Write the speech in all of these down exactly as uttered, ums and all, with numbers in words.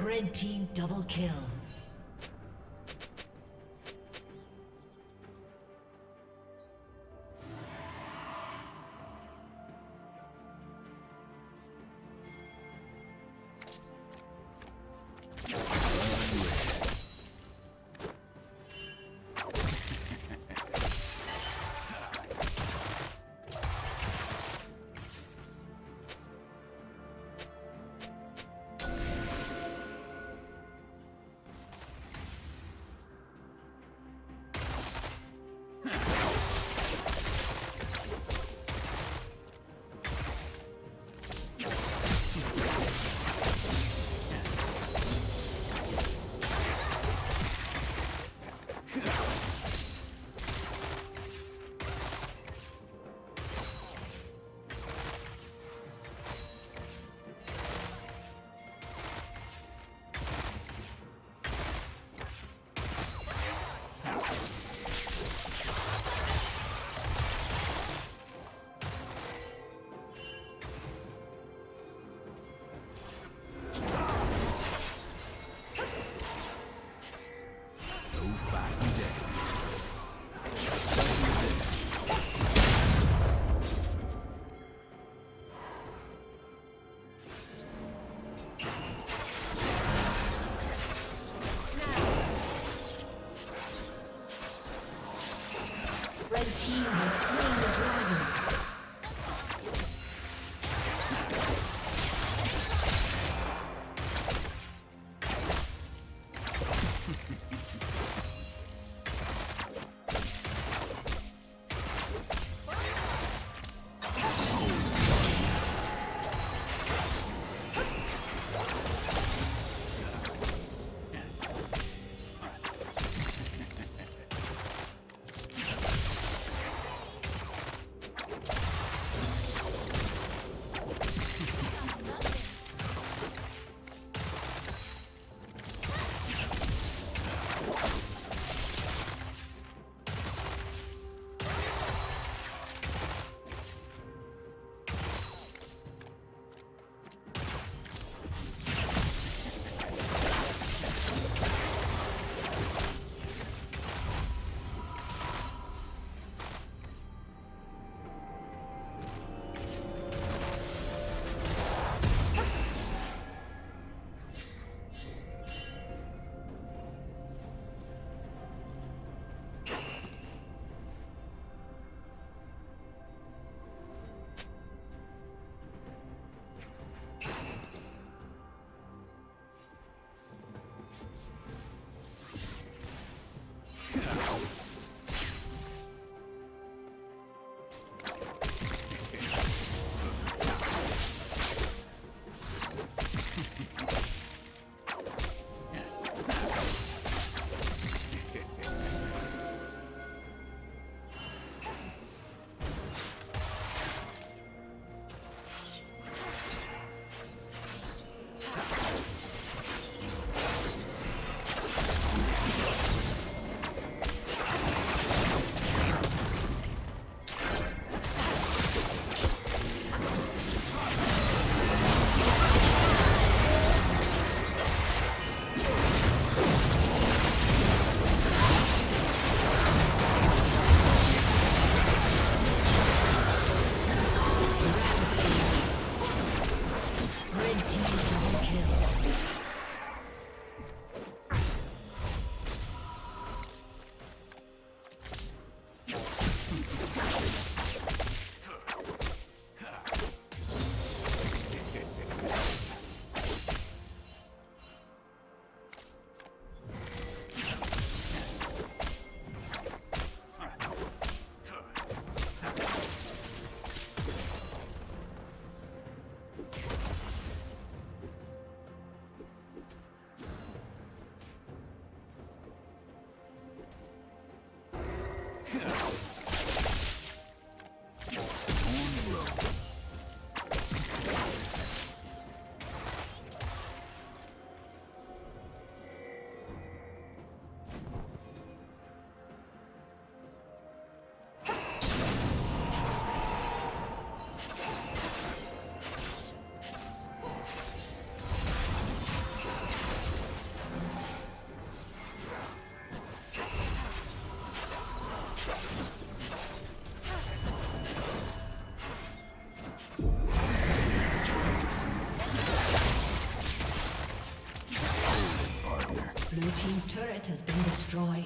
Red team double kill. Blue team's turret has been destroyed.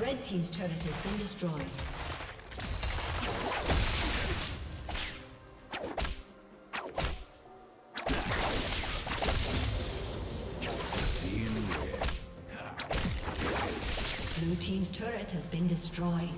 Red team's turret has been destroyed. Blue team's turret has been destroyed.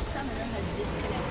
summoner has disconnected.